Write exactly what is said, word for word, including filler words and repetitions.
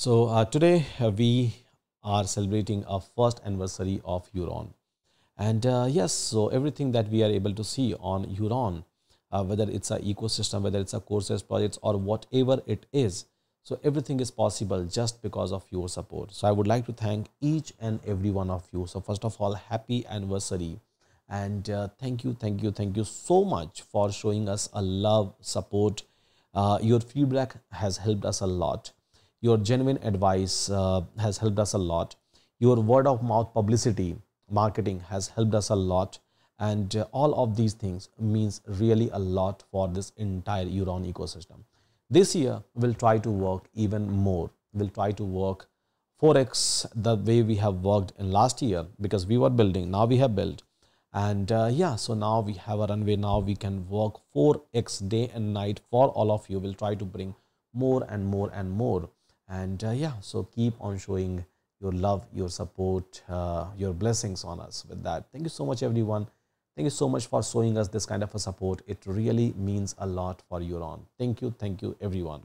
So uh, today uh, we are celebrating our first anniversary of Euron, and uh, yes, so everything that we are able to see on Euron, uh, whether it's an ecosystem, whether it's a courses projects or whatever it is, so everything is possible just because of your support. So I would like to thank each and every one of you. So first of all, happy anniversary, and uh, thank you, thank you, thank you so much for showing us a love, support. Uh, your feedback has helped us a lot. Your genuine advice uh, has helped us a lot. Your word of mouth publicity, marketing has helped us a lot. And uh, all of these things means really a lot for this entire Euron ecosystem. This year, we'll try to work even more. We'll try to work four X the way we have worked in last year, because we were building, now we have built. And uh, yeah, so now we have a runway, now we can work four X day and night for all of you. We'll try to bring more and more and more. And uh, yeah, so keep on showing your love, your support, uh, your blessings on us with that. Thank you so much, everyone. Thank you so much for showing us this kind of a support. It really means a lot for Euron. Thank you. Thank you, everyone.